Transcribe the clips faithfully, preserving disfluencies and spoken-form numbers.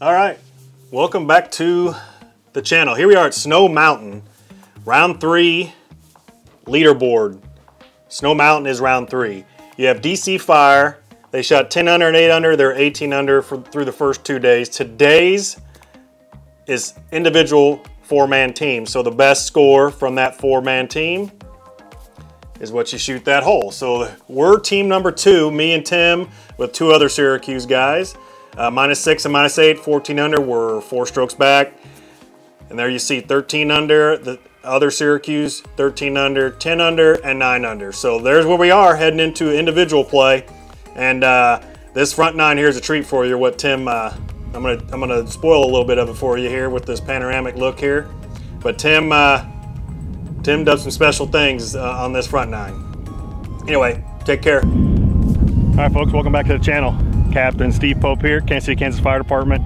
All right, welcome back to the channel. Here we are at Snow Mountain, round three leaderboard. Snow Mountain is round three. You have D C Fire. They shot ten under and eight under. They're eighteen under for, through the first two days. Today's is individual four-man team. So the best score from that four-man team is what you shoot that hole. So we're team number two, me and Tim, with two other Syracuse guys. Uh, minus six and minus eight, fourteen under, we're four strokes back. And there you see thirteen under, the other Syracuse, thirteen under, ten under, and nine under. So there's where we are heading into individual play. And uh, this front nine here is a treat for you. What Tim, uh, I'm gonna I'm gonna spoil a little bit of it for you here with this panoramic look here. But Tim, uh, Tim does some special things uh, on this front nine. Anyway, take care. All right, folks, welcome back to the channel. Captain Steve Pope here, Kansas City, Kansas Fire Department,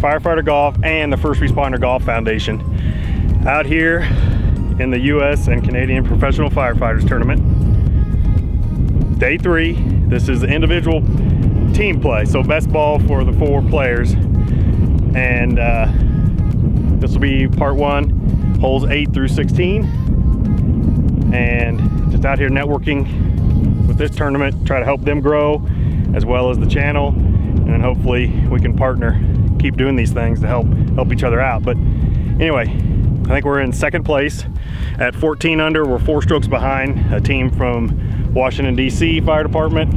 Firefighter Golf, and the First Responder Golf Foundation. Out here in the U S and Canadian Professional Firefighters Tournament. Day three, this is individual team play, so best ball for the four players. And uh, this will be part one, holes eight through sixteen. And just out here networking with this tournament, try to help them grow, as well as the channel, and then hopefully we can partner, keep doing these things to help help each other out. But anyway, I think we're in second place at fourteen under. We're four strokes behind a team from Washington D C Fire Department,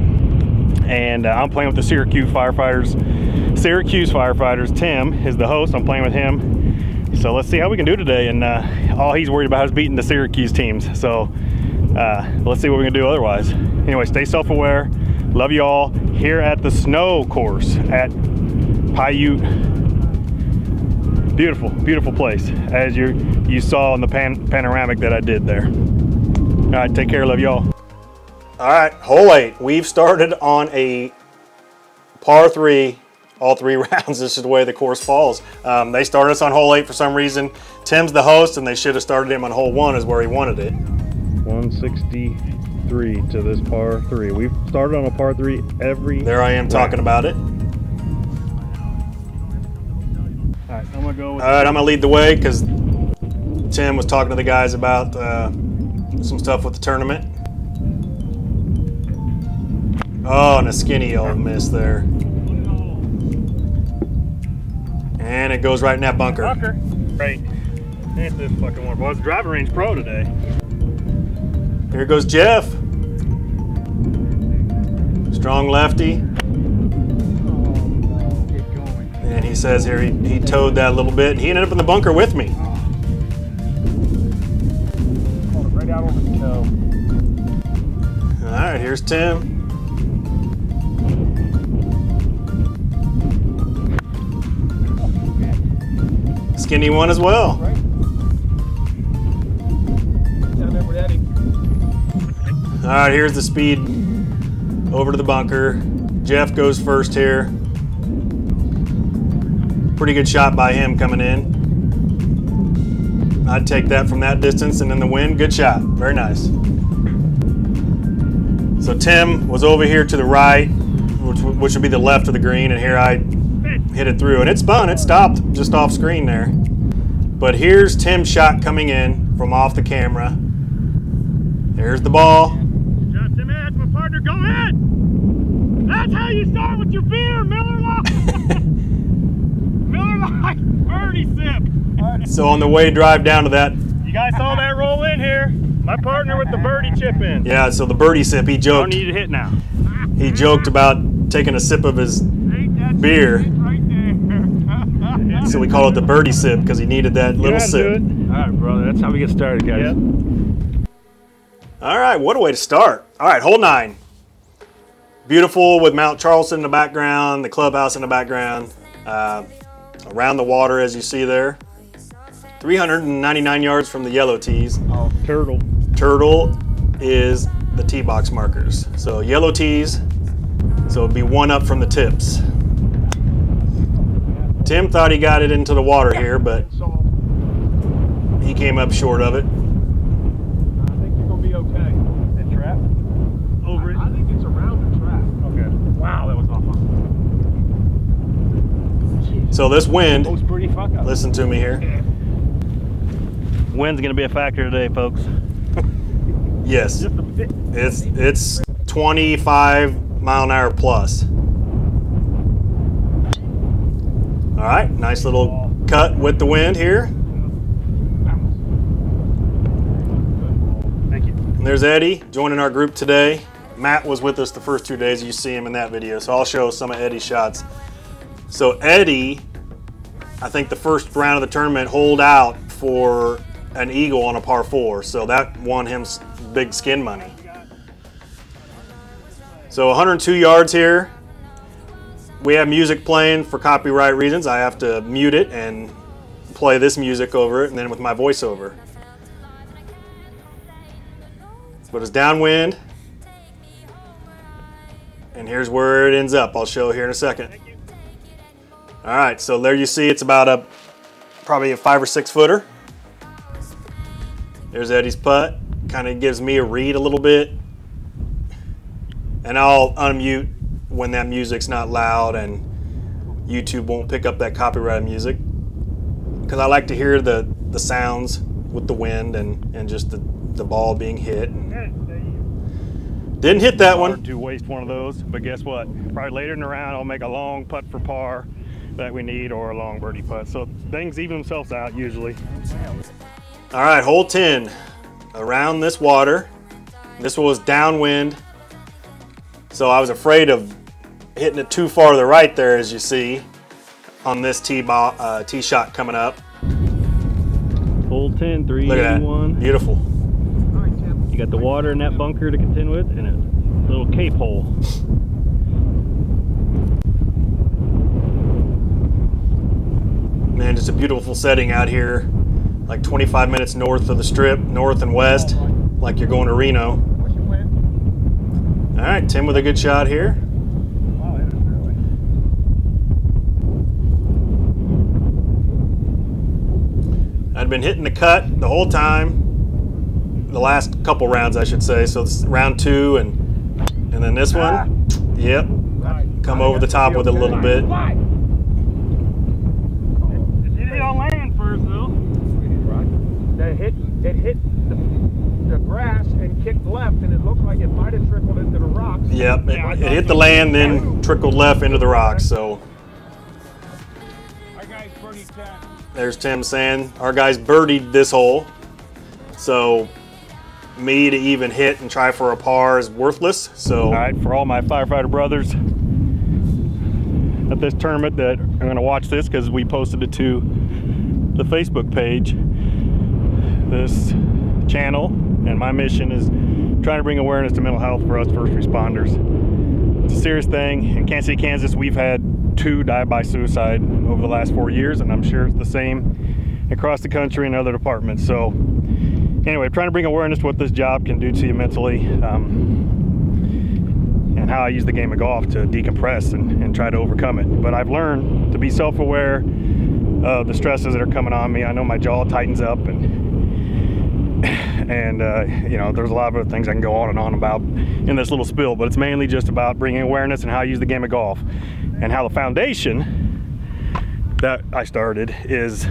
and uh, I'm playing with the Syracuse firefighters. Syracuse firefighters. Tim is the host. I'm playing with him, so let's see how we can do today. And uh, all he's worried about is beating the Syracuse teams. So uh, let's see what we can do otherwise. Anyway, stay self-aware. Love you all here at the snow course at Paiute. Beautiful, beautiful place, as you you saw in the pan, panoramic that I did there. All right, take care, love you all. All right, hole eight. We've started on a par three, all three rounds. This is the way the course falls. Um, they started us on hole eight for some reason. Tim's the host, and they should have started him on hole one is where he wanted it. one sixty. Three to this par three. We've started on a par three every there I am round. Talking about it. Alright, I'm gonna go with Alright, I'm gonna lead the way because Tim was talking to the guys about uh, some stuff with the tournament. Oh, and a skinny old miss there. And it goes right in that bunker. Bunker. Great. Ain't this fucking one, boys. Driving range pro today. Here goes Jeff. Strong lefty. And he says here he, he towed that a little bit. He ended up in the bunker with me. Right out over the toe. All right, here's Tim. Skinny one as well. All right, here's the speed over to the bunker. Jeff goes first here. Pretty good shot by him coming in. I'd take that from that distance and in the wind. Good shot, very nice. So Tim was over here to the right, which, which would be the left of the green, and here I hit it through. And it spun, it stopped just off screen there. But here's Tim's shot coming in from off the camera. There's the ball. Go in! That's how you start with your beer, Miller Lite! Miller Lite birdie sip! So on the way drive down to that... You guys saw that roll in here. My partner with the birdie chip in. Yeah, so the birdie sip, he joked... You don't need to hit now. He joked about taking a sip of his beer. Right there. So we call it the birdie sip because he needed that you little sip. Alright, brother, that's how we get started, guys. Yep. All right, what a way to start. All right, hole nine. Beautiful with Mount Charleston in the background, the clubhouse in the background, uh, around the water as you see there. three hundred ninety-nine yards from the yellow tees. Oh, turtle. Turtle is the tee box markers. So yellow tees, so it'd be one up from the tips. Tim thought he got it into the water here, but he came up short of it. So this wind, listen to me here. Wind's gonna be a factor today, folks. Yes, it's, it's twenty-five mile an hour plus. All right, nice little cut with the wind here. Thank you. And there's Eddie joining our group today. Matt was with us the first two days. You see him in that video, so I'll show some of Eddie's shots. So Eddie, I think the first round of the tournament, holed out for an eagle on a par four, so that won him big skin money. So one hundred two yards here. We have music playing for copyright reasons. I have to mute it and play this music over it and then with my voiceover. But it's downwind. And here's where it ends up. I'll show here in a second. All right, so there you see it's about a, probably a five or six footer. There's Eddie's putt. Kind of gives me a read a little bit. And I'll unmute when that music's not loud and YouTube won't pick up that copyrighted music, because I like to hear the, the sounds with the wind and, and just the, the ball being hit. And didn't hit that one. To waste one of those, but guess what? Probably later in the round, I'll make a long putt for par that we need or a long birdie putt. So things even themselves out usually. All right, hole ten, around this water. This one was downwind. So I was afraid of hitting it too far to the right there, as you see, on this tee ball, uh, tee shot coming up. Hole ten, three eighty-one. Beautiful. You got the water in that bunker to contend with, and a little cape hole. Man, just a beautiful setting out here. Like twenty-five minutes north of the Strip, north and west, like you're going to Reno. All right, Tim with a good shot here. I'd been hitting the cut the whole time, the last couple rounds, I should say. So this is round two, and and then this one, yep, come over the top with it a little bit. It hit on land first, though. That hit, it hit the grass and kicked left, and it looked like it might have trickled into the rocks. Yep, it, it hit the land, then trickled left into the rocks. So our guy's birdied ten. There's Tim saying our guys birdied this hole. So me to even hit and try for a par is worthless. So all right, for all my firefighter brothers at this tournament that are going to watch this, because we posted it to the Facebook page, this channel. And my mission is trying to bring awareness to mental health for us first responders. It's a serious thing. In Kansas City, Kansas, we've had two die by suicide over the last four years, and I'm sure it's the same across the country in other departments. So anyway, trying to bring awareness to what this job can do to you mentally, um, and how I use the game of golf to decompress and, and try to overcome it. But I've learned to be self-aware of the stresses that are coming on me. I know my jaw tightens up, and and uh, you know, there's a lot of other things I can go on and on about in this little spill, but it's mainly just about bringing awareness and how I use the game of golf, and how the foundation that I started is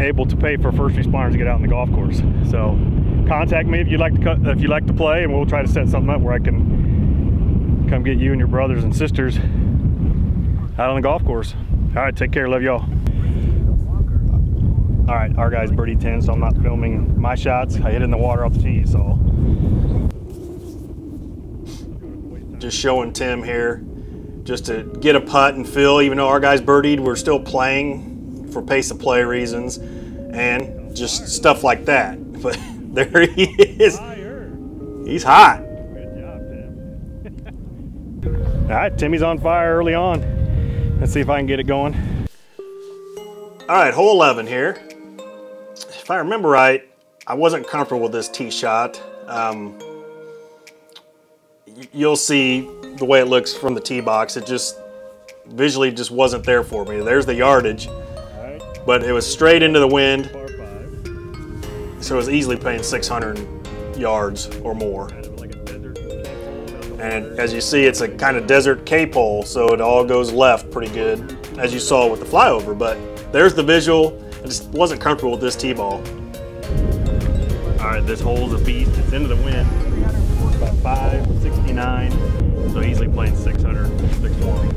able to pay for first responders to get out on the golf course. So contact me if you'd like to if you'd like to play, and we'll try to set something up where I can come get you and your brothers and sisters out on the golf course. All right, take care, love y'all. All right, our guy's birdie ten, so I'm not filming my shots. I hit in the water off the tee, so. Just showing Tim here, just to get a putt and feel, even though our guy's birdied, we're still playing for pace of play reasons, and just stuff like that. But there he is. He's hot. Good job, Tim. All right, Timmy's on fire early on. Let's see if I can get it going. All right, hole eleven here. If I remember right, I wasn't comfortable with this tee shot. Um, you'll see the way it looks from the tee box. It just visually just wasn't there for me. There's the yardage, but it was straight into the wind. So it was easily paying six hundred yards or more. And as you see, it's a kind of desert cape hole, so it all goes left pretty good. as you saw with the flyover, but there's the visual. I just wasn't comfortable with this tee ball. All right, this hole's a beast. It's into the wind. three hundred forty by five, sixty-nine. So easily playing six hundred, six forty.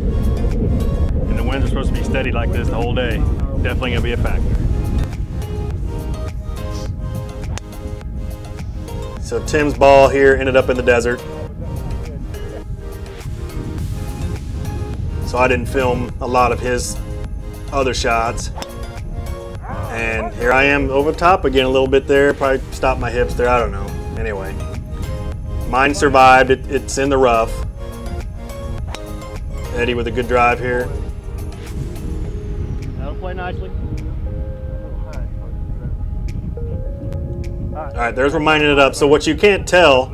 And the winds are supposed to be steady like this the whole day. Definitely gonna be a factor. So Tim's ball here ended up in the desert. So I didn't film a lot of his other shots. And here I am over the top again a little bit there, probably stopped my hips there, I don't know. Anyway, mine survived, it, it's in the rough. Eddie with a good drive here. That'll play nicely. All right, there's where mine ended up. So what you can't tell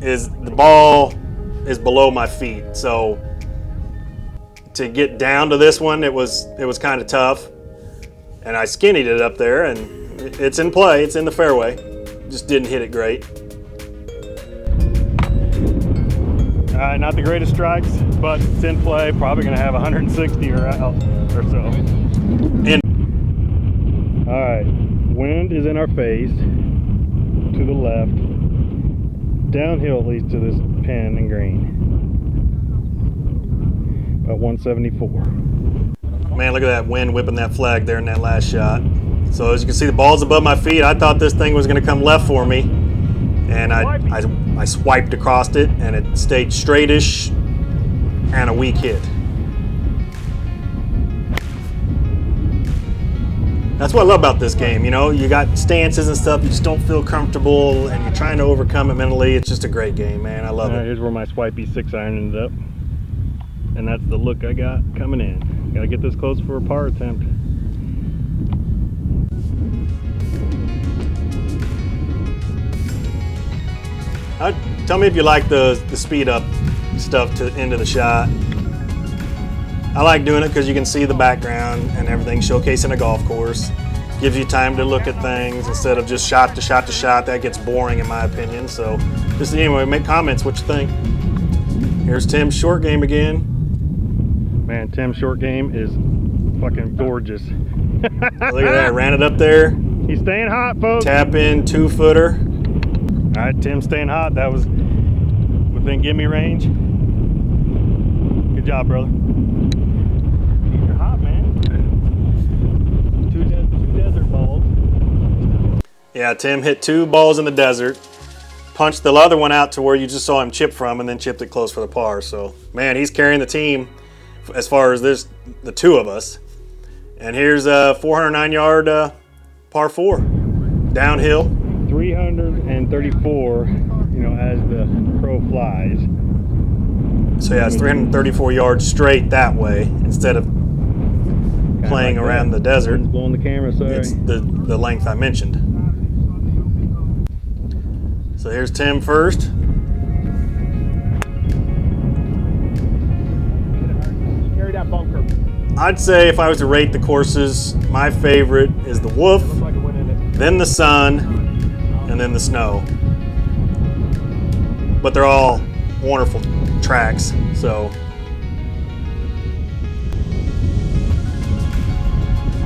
is the ball is below my feet. So to get down to this one, it was, it was kind of tough. And I skinnied it up there, and it's in play, it's in the fairway. Just didn't hit it great. All right, not the greatest strikes, but it's in play. Probably gonna have one hundred sixty or out or so. In. All right, wind is in our face, to the left. Downhill leads to this pin and green. About one seventy-four. Man, look at that wind whipping that flag there in that last shot. So as you can see, the ball's above my feet. I thought this thing was going to come left for me, and I, I I swiped across it, and it stayed straightish and a weak hit. That's what I love about this game. You know, you got stances and stuff. You just don't feel comfortable, and you're trying to overcome it mentally. It's just a great game, man. I love it. All right, here's where my swipey six iron ended up, and that's the look I got coming in. Gotta get this close for a par attempt. Uh, tell me if you like the, the speed up stuff to the end of the shot. I like doing it because you can see the background and everything showcasing a golf course. Gives you time to look at things instead of just shot to shot to shot. That gets boring in my opinion. So just anyway, make comments what you think. Here's Tim's short game again. Man, Tim's short game is fucking gorgeous. Look at that, ran it up there. He's staying hot, folks. Tap in two footer. All right, Tim's staying hot. That was within gimme range. Good job, brother. You're hot, man. Two, de two desert balls. Yeah, Tim hit two balls in the desert. Punched the other one out to where you just saw him chip from, and then chipped it close for the par. So, man, he's carrying the team. As far as this, the two of us. And here's a four hundred nine yard uh, par four, downhill. three hundred thirty-four, you know, as the crow flies. So yeah, it's three hundred thirty-four yards straight that way instead of Kinda playing like around that. the desert. Blowing the camera, sorry. It's the, the length I mentioned. So here's Tim first. I'd say if I was to rate the courses, my favorite is the Wolf, then the Sun, and then the Snow. But they're all wonderful tracks, so.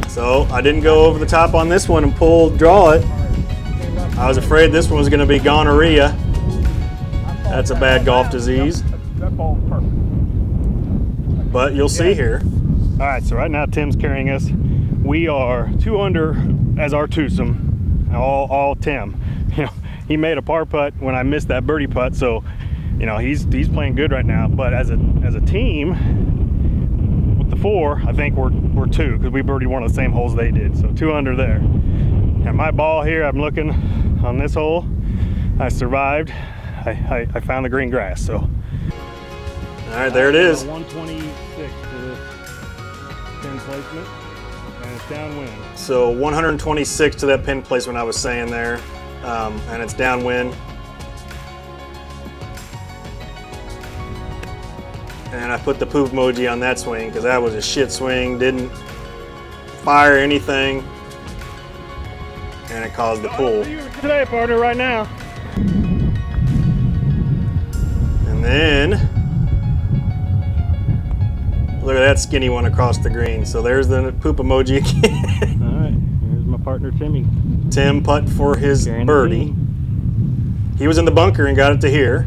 So I didn't go over the top on this one and pull, draw it. I was afraid this one was gonna be gonorrhea. That's a bad golf disease. But you'll see here. All right, so right now Tim's carrying us. We are two under as our twosome, all, all Tim. You know, he made a par putt when I missed that birdie putt, so you know he's he's playing good right now. But as a as a team with the four, I think we're we're two because we birdied one of the same holes they did, so two under there. And my ball here, I'm looking on this hole. I survived. I I, I found the green grass. So all right, there it is. one twenty-six. Pin placement, and it's downwind. So one hundred twenty-six to that pin placement I was saying there, um, and it's downwind. And I put the poop emoji on that swing because that was a shit swing, didn't fire anything, and it caused the pull. Today, partner, right now. And then Look at that skinny one across the green. So there's the poop emoji again. All right, here's my partner Timmy. Tim putt for his Guaranteed. birdie. He was in the bunker and got it to here.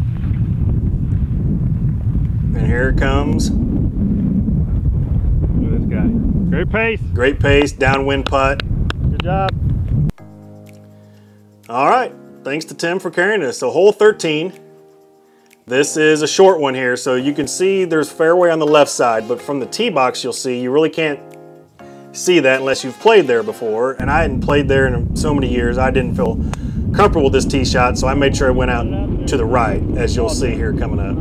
And here it comes. Look at this guy. Great pace. Great pace, downwind putt. Good job. All right, thanks to Tim for carrying us. So hole thirteen. This is a short one here, so you can see there's fairway on the left side, but from the tee box you'll see, you really can't see that unless you've played there before, and I hadn't played there in so many years, I didn't feel comfortable with this tee shot, so I made sure I went out to the right, as you'll see here coming up.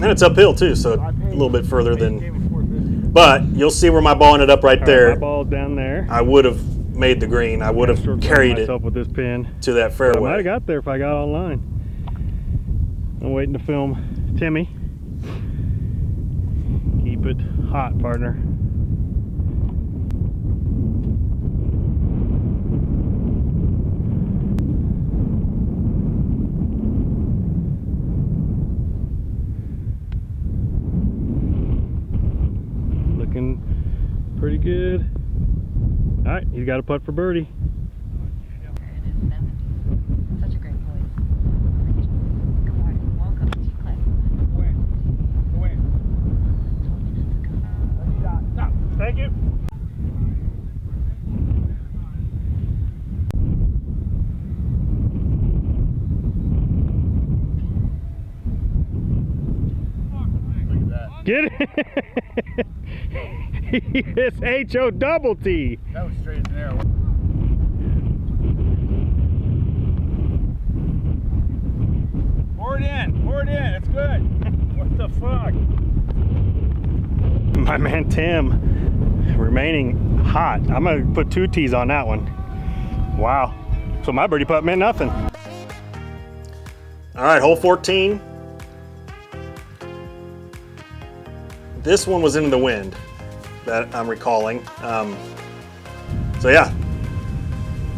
And it's uphill too, so a little bit further than... But you'll see where my ball ended up right there. Right, my ball down there. I would have made the green. I would have sure carried it with this pin. to that fairway. I might have got there if I got online. I'm waiting to film Timmy. Keep it hot, partner. Pretty good. All right, he's got a putt for birdie. Such a great place. Good morning. Welcome to class. Where? Where? Thank you. Look at that. Get it. It's H O double T. That was straight in there. Pour it in, pour it in, it's good. What the fuck? My man Tim remaining hot. I'm gonna put two T's on that one. Wow. So my birdie putt meant nothing. All right, hole fourteen. This one was in the wind, that I'm recalling. Um, so yeah,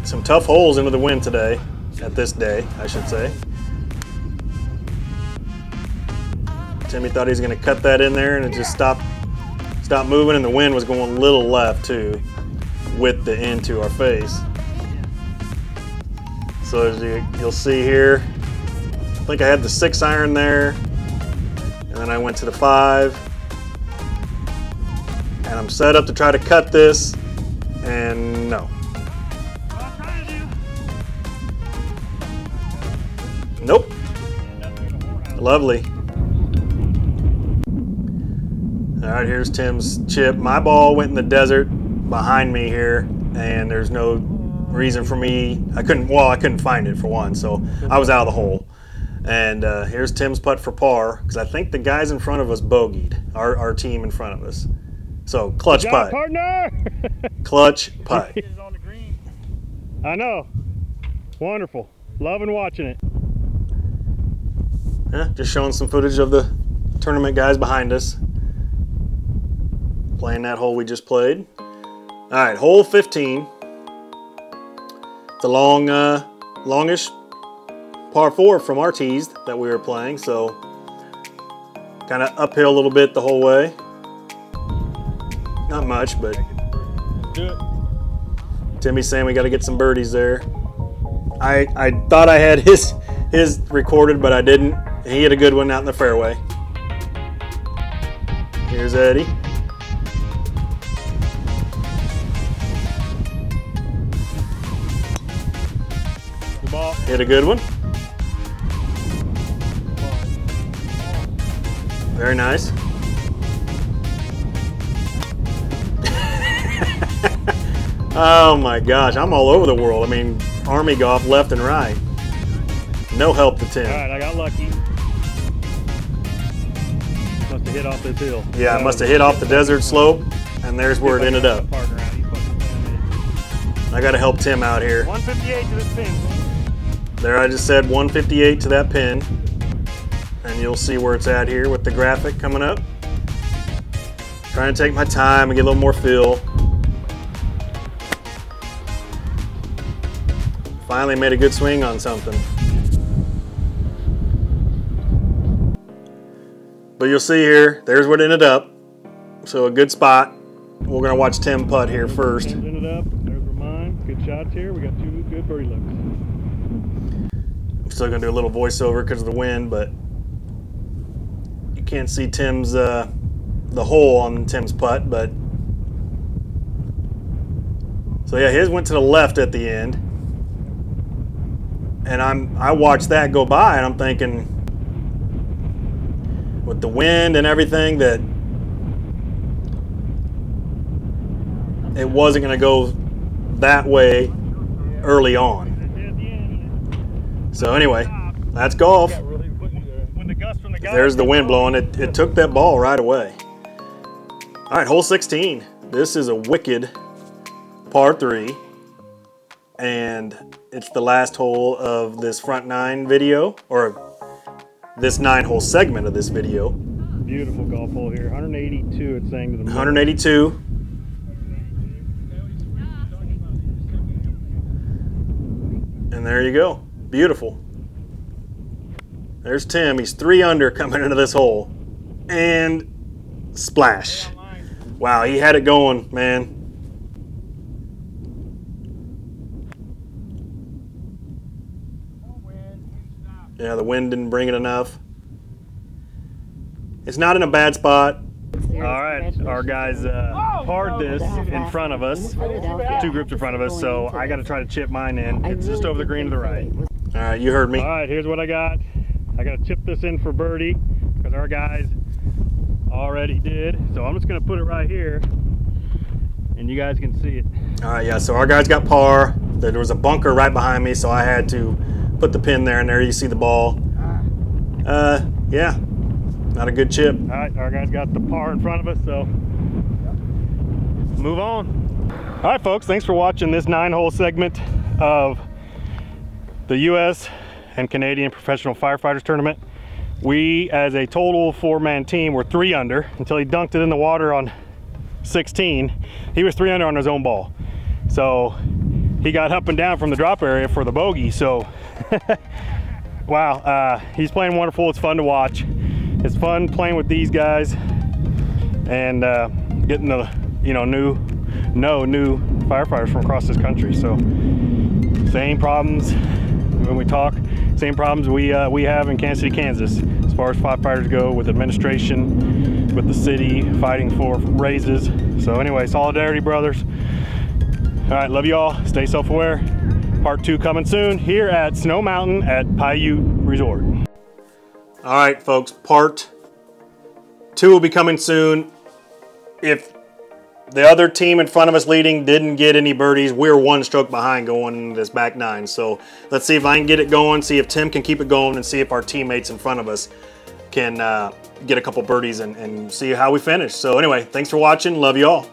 some tough holes into the wind today, at this day, I should say. Timmy thought he was gonna cut that in there and it just stopped, stopped moving, and the wind was going a little left too, with the end to our face. So as you, you'll see here, I think I had the six iron there, and then I went to the five, and I'm set up to try to cut this, and no. Nope. Lovely. All right, here's Tim's chip. My ball went in the desert behind me here, and there's no reason for me. I couldn't, well, I couldn't find it for one, so I was out of the hole. And uh, here's Tim's putt for par, because I think the guys in front of us bogeyed, our, our team in front of us. So clutch putt. Clutch putt. I know. Wonderful. Loving watching it. Yeah, just showing some footage of the tournament guys behind us playing that hole we just played. All right, hole fifteen. It's a long, uh, longish par four from our tees that we were playing. So kind of uphill a little bit the whole way. Not much, but Timmy's saying we got to get some birdies there. I I thought I had his his recorded, but I didn't. He had a good one out in the fairway. Here's Eddie. The ball. Hit a good one. Very nice. Oh my gosh, I'm all over the world. I mean, Army golf left and right. No help to Tim. All right, I got lucky. Must have hit off this hill. Yeah, I must have hit off the desert slope, and there's where it ended up. I got to help Tim out here. one fifty-eight to this pin. There, I just said one fifty-eight to that pin, and you'll see where it's at here with the graphic coming up. Trying to take my time and get a little more feel. Finally made a good swing on something. But you'll see here, there's what ended up. So a good spot. We're gonna watch Tim putt here first. Ended up, there's mine. Good shots here. We got two good birdie looks. I'm still gonna do a little voiceover because of the wind, but you can't see Tim's uh, the hole on Tim's putt. But so yeah, his went to the left at the end, and I'm I watched that go by, and I'm thinking, with the wind and everything, that it wasn't going to go that way early on. So anyway, that's golf. There's the wind blowing. It, it took that ball right away. All right, hole sixteen. This is a wicked par three, and it's the last hole of this front nine video, or this nine hole segment of this video. Beautiful golf hole here, one eighty-two it's saying to the one eighty-two. And there you go, beautiful. There's Tim, he's three under coming into this hole. And splash. Wow, he had it going, man. Yeah, the wind didn't bring it enough. It's not in a bad spot. All right, our guys uh, parred this in front of us, two groups in front of us, so I got to try to chip mine in. It's just over the green to the right. All right, you heard me. All right, here's what I got. I got to chip this in for birdie because our guys already did. So I'm just going to put it right here, and you guys can see it. All right, yeah, so our guys got par. There was a bunker right behind me, so I had to put the pin there, and there you see the ball. Uh, yeah, not a good chip. All right, our guys got the par in front of us, so move on. All right, folks, thanks for watching this nine-hole segment of the U S and Canadian Professional Firefighters Tournament. We, as a total four-man team, were three under until he dunked it in the water on sixteen. He was three under on his own ball, so he got up and down from the drop area for the bogey. So wow, uh, he's playing wonderful. It's fun to watch. It's fun playing with these guys and uh, getting the you know new no new firefighters from across this country. So same problems when we talk, same problems we uh, we have in Kansas City, Kansas, as far as firefighters go, with administration, with the city fighting for raises. So anyway, solidarity, brothers. All right, love you all. Stay self-aware. Part two coming soon here at Snow Mountain at Paiute Resort. All right, folks, part two will be coming soon. If the other team in front of us leading didn't get any birdies, we're one stroke behind going into this back nine. So let's see if I can get it going, see if Tim can keep it going, and see if our teammates in front of us can uh, get a couple birdies and, and see how we finish. So anyway, thanks for watching. Love you all.